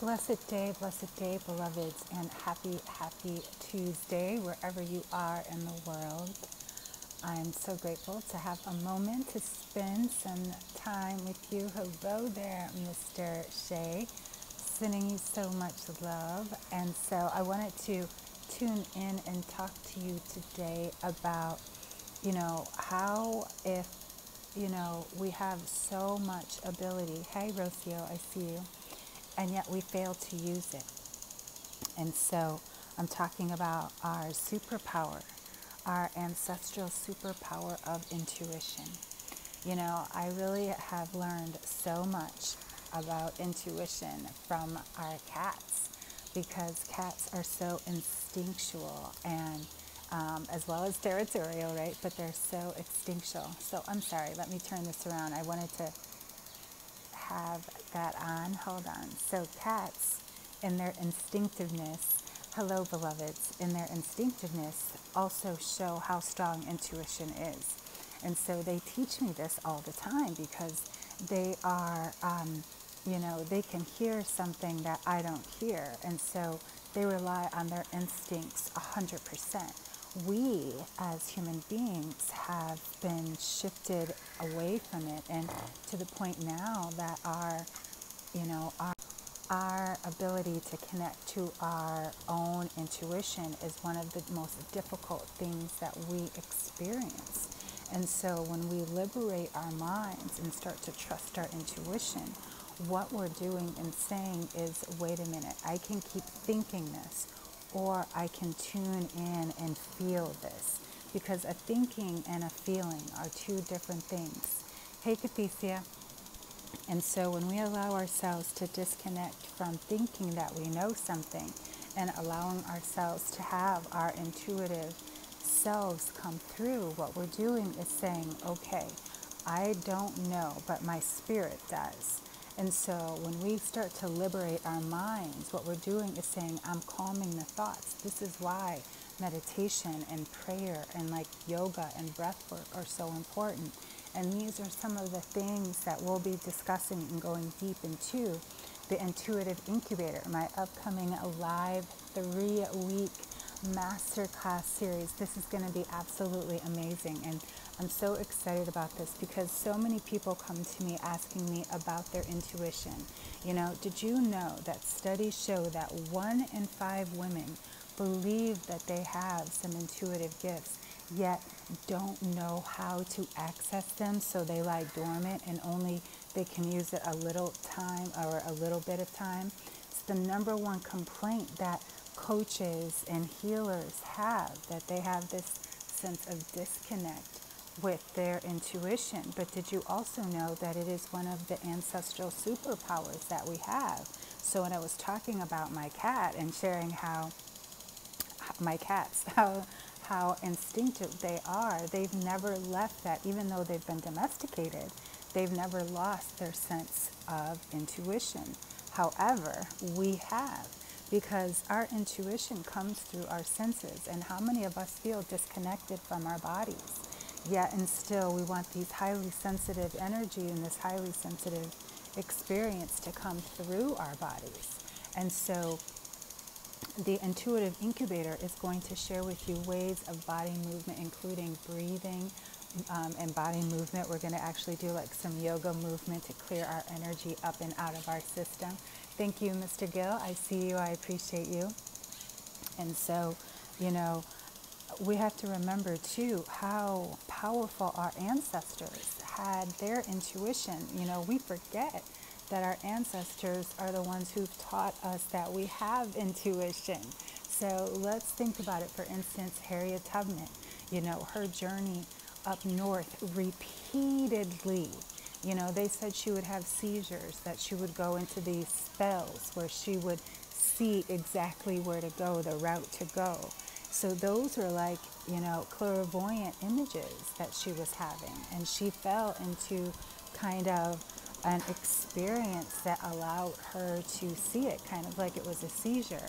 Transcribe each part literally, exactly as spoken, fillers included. Blessed day, blessed day, beloveds, and happy, happy Tuesday, wherever you are in the world. I'm so grateful to have a moment to spend some time with you. Hello there, Mister Shea, sending you so much love. And so I wanted to tune in and talk to you today about, you know, how if, you know, we have so much ability. Hey, Rocio, I see you. And yet we fail to use it. And so I'm talking about our superpower, our ancestral superpower of intuition. You know, I really have learned so much about intuition from our cats, because cats are so instinctual and um, as well as territorial, right? But they're so instinctual. So I'm sorry, let me turn this around. I wanted to have that on, hold on. So cats, in their instinctiveness, hello beloveds, in their instinctiveness also show how strong intuition is. And so they teach me this all the time, because they are, um, you know, they can hear something that I don't hear. And so they rely on their instincts one hundred percent. We as human beings have been shifted away from it, and to the point now that our, you know, our, our ability to connect to our own intuition is one of the most difficult things that we experience. And so when we liberate our minds and start to trust our intuition, what we're doing and saying is, wait a minute, I can keep thinking this, or I can tune in and feel this, because a thinking and a feeling are two different things. Hey, Kathesia. And so when we allow ourselves to disconnect from thinking that we know something and allowing ourselves to have our intuitive selves come through, what we're doing is saying, okay, I don't know, but my spirit does. And so when we start to liberate our minds, what we're doing is saying, I'm calming the thoughts. This is why meditation and prayer and like yoga and breath work are so important. And these are some of the things that we'll be discussing and going deep into the Intuitive Incubator, my upcoming live three-week masterclass series. This is going to be absolutely amazing. And I'm so excited about this, because so many people come to me asking me about their intuition. You know, did you know that studies show that one in five women believe that they have some intuitive gifts, yet don't know how to access them, so they lie dormant and only they can use it a little time or a little bit of time? It's the number one complaint that coaches and healers have, that they have this sense of disconnect with their intuition. But did you also know that it is one of the ancestral superpowers that we have? So when I was talking about my cat and sharing how my cats, how how instinctive they are, they've never left that. Even though they've been domesticated, they've never lost their sense of intuition. However, we have, because our intuition comes through our senses. And how many of us feel disconnected from our bodies? Yet and still we want these highly sensitive energy and this highly sensitive experience to come through our bodies. And so the Intuitive Incubator is going to share with you ways of body movement, including breathing um, and body movement. We're going to actually do like some yoga movement to clear our energy up and out of our system. Thank you, Mister Gill. I see you. I appreciate you. And so, you know, we have to remember too how powerful our ancestors had their intuition. You know, we forget that our ancestors are the ones who've taught us that we have intuition. So let's think about it. For instance, Harriet Tubman, you know, her journey up north repeatedly, you know, they said she would have seizures, that she would go into these spells where she would see exactly where to go, the route to go. So those were like, you know, clairvoyant images that she was having. And she fell into kind of an experience that allowed her to see it, kind of like it was a seizure.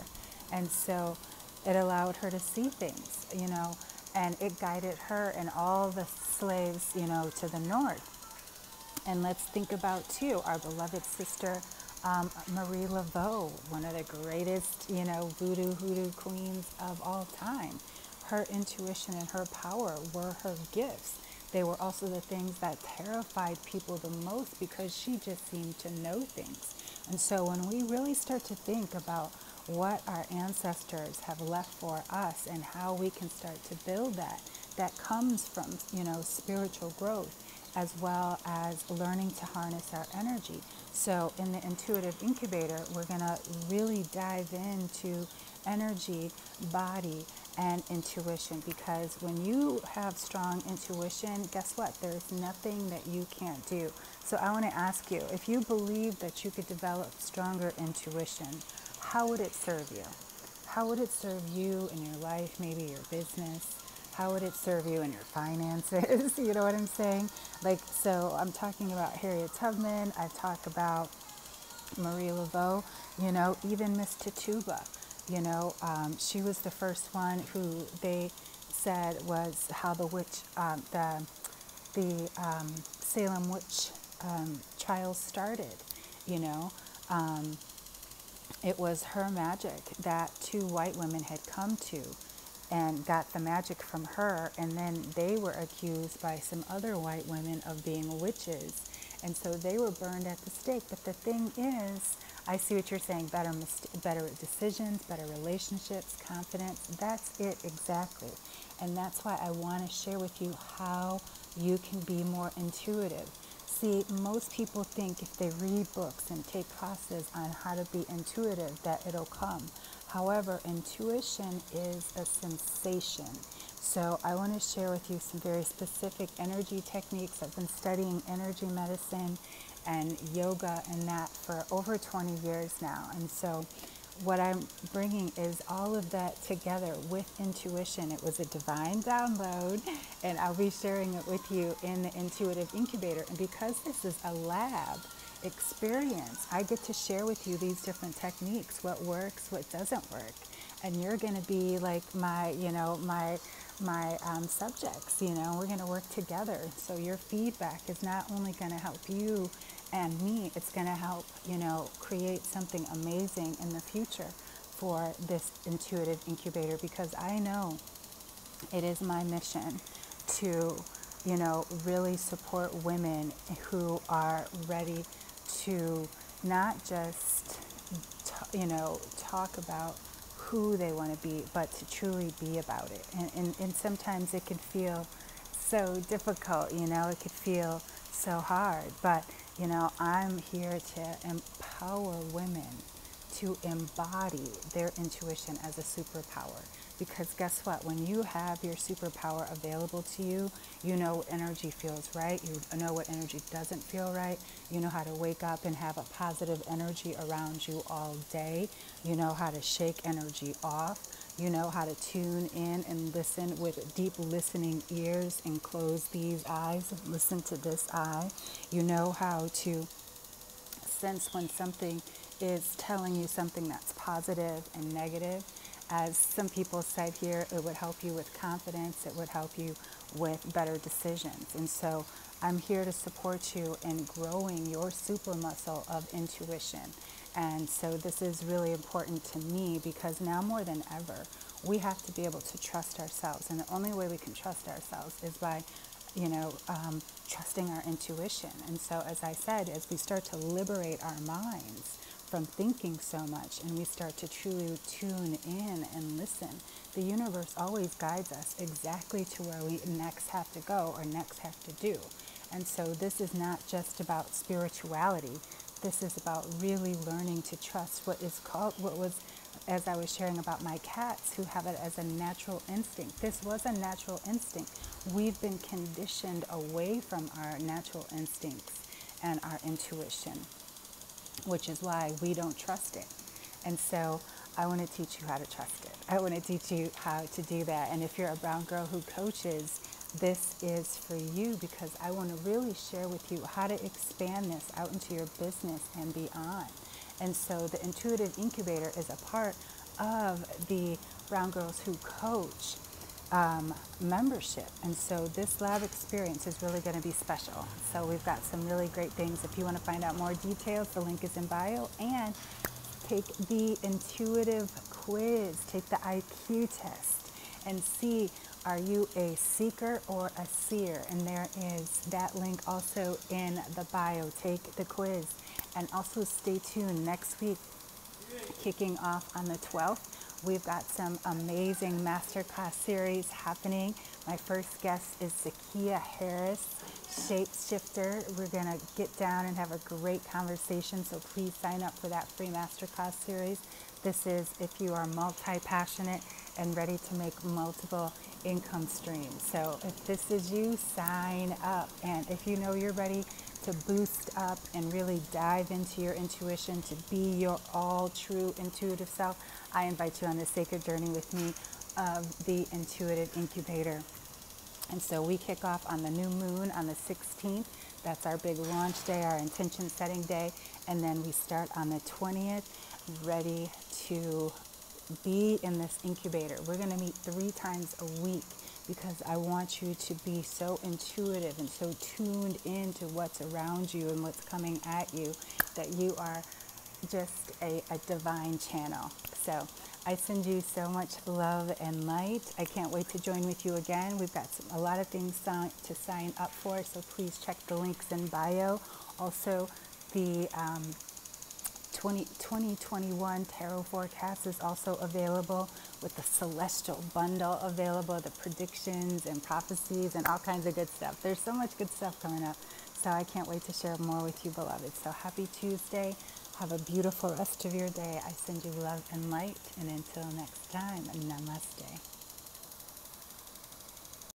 And so it allowed her to see things, you know, and it guided her and all the slaves, you know, to the north. And let's think about too, our beloved sister Um, Marie Laveau, one of the greatest, you know, voodoo hoodoo queens of all time. Her intuition and her power were her gifts. They were also the things that terrified people the most because she just seemed to know things. And so when we really start to think about what our ancestors have left for us and how we can start to build that, that comes from, you know, spiritual growth, as well as learning to harness our energy. So in the Intuitive Incubator, we're gonna really dive into energy, body, and intuition, because when you have strong intuition, guess what? There's nothing that you can't do. So I wanna ask you, if you believe that you could develop stronger intuition, how would it serve you? How would it serve you in your life, maybe your business? How would it serve you in your finances? You know what I'm saying? Like, so I'm talking about Harriet Tubman, I talk about Marie Laveau, you know, even Miss Tituba, you know, um, she was the first one who they said was how the witch, um, the, the um, Salem witch um, trials started, you know. Um, it was her magic that two white women had come to and got the magic from her, and then they were accused by some other white women of being witches, and so they were burned at the stake. But the thing is, I see what you're saying, better better decisions, better relationships, confidence, that's it exactly. And that's why I want to share with you how you can be more intuitive. See, most people think if they read books and take classes on how to be intuitive that it'll come. However, intuition is a sensation. So I want to share with you some very specific energy techniques. I've been studying energy medicine and yoga and that for over twenty years now. And so what I'm bringing is all of that together with intuition. It was a divine download, and I'll be sharing it with you in the Intuitive Incubator. And because this is a lab experience, I get to share with you these different techniques, what works, what doesn't work, and you're going to be like my, you know, my my um, subjects, you know, we're going to work together. So your feedback is not only going to help you and me, it's going to help, you know, create something amazing in the future for this Intuitive Incubator, because I know it is my mission to, you know, really support women who are ready to not just, t you know, talk about who they want to be, but to truly be about it. And, and, and sometimes it can feel so difficult, you know, it could feel so hard, but you know, I'm here to empower women to embody their intuition as a superpower. Because guess what? When you have your superpower available to you, you know what energy feels right, you know what energy doesn't feel right, you know how to wake up and have a positive energy around you all day, you know how to shake energy off, you know how to tune in and listen with deep listening ears and close these eyes and listen to this eye, you know how to sense when something is telling you something that's positive and negative. As some people said here, it would help you with confidence, it would help you with better decisions. And so I'm here to support you in growing your super muscle of intuition. And so this is really important to me, because now more than ever, we have to be able to trust ourselves. And the only way we can trust ourselves is by, you know, um, trusting our intuition. And so, as I said, as we start to liberate our minds from thinking so much and we start to truly tune in and listen, the universe always guides us exactly to where we next have to go or next have to do. And so this is not just about spirituality, this is about really learning to trust what is called, what was, as I was sharing about my cats who have it as a natural instinct. This was a natural instinct. We've been conditioned away from our natural instincts and our intuition, which is why we don't trust it. And so I want to teach you how to trust it. I want to teach you how to do that. And if you're a brown girl who coaches, this is for you, because I want to really share with you how to expand this out into your business and beyond. And so the Intuitive Incubator is a part of the Brown Girls Who Coach um, membership. And so this lab experience is really going to be special. So we've got some really great things. If you want to find out more details, the link is in bio. And take the intuitive quiz, take the I Q test, and see, are you a seeker or a seer? And there is that link also in the bio. Take the quiz. And also stay tuned next week, kicking off on the twelfth. We've got some amazing masterclass series happening. My first guest is Zakia Harris, shapeshifter. We're gonna get down and have a great conversation, so please sign up for that free masterclass series. This is if you are multi-passionate and ready to make multiple income streams. So if this is you, sign up. And if you know you're ready to boost up and really dive into your intuition to be your all true intuitive self, I invite you on this sacred journey with me of the Intuitive Incubator. And so we kick off on the new moon on the sixteenth. That's our big launch day, our intention setting day. And then we start on the twentieth, ready to be in this incubator. We're going to meet three times a week because I want you to be so intuitive and so tuned into what's around you and what's coming at you that you are just a, a divine channel. So I send you so much love and light. I can't wait to join with you again. We've got some, a lot of things to sign up for, so please check the links in bio. Also, the um, twenty twenty-one tarot forecast is also available, with the celestial bundle available, the predictions and prophecies and all kinds of good stuff. There's so much good stuff coming up, so I can't wait to share more with you, beloved. So happy Tuesday. Have a beautiful rest of your day. I send you love and light, and until next time, namaste.